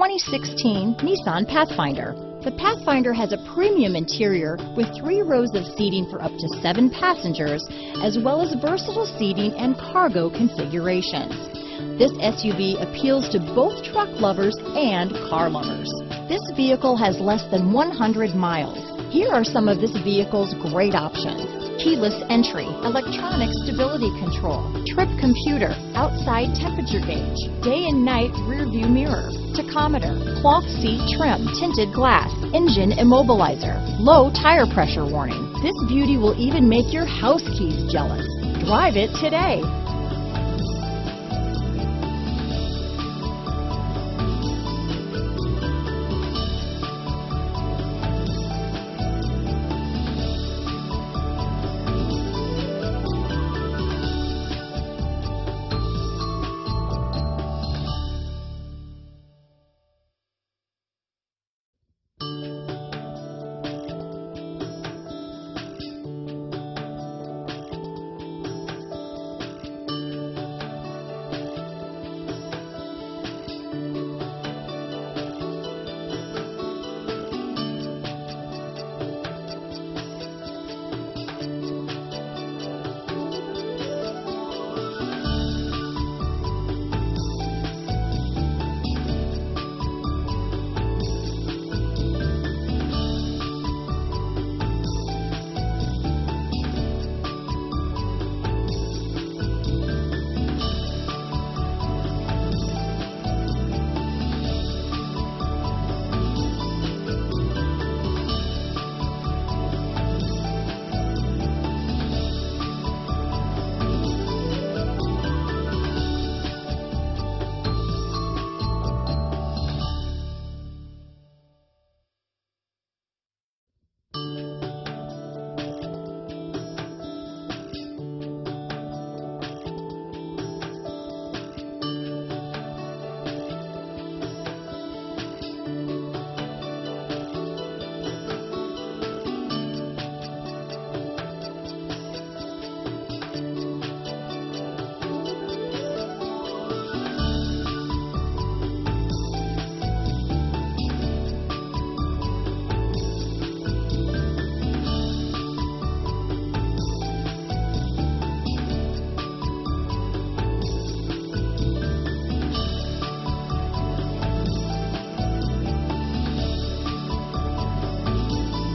2016 Nissan Pathfinder. The Pathfinder has a premium interior with 3 rows of seating for up to 7 passengers, as well as versatile seating and cargo configurations. This SUV appeals to both truck lovers and car lovers. This vehicle has less than 100 miles. Here are some of this vehicle's great options: keyless entry, electronic stability control, trip computer, outside temperature gauge, day and night rear view mirror, tachometer, cloth seat trim, tinted glass, engine immobilizer, low tire pressure warning. This beauty will even make your house keys jealous. Drive it today.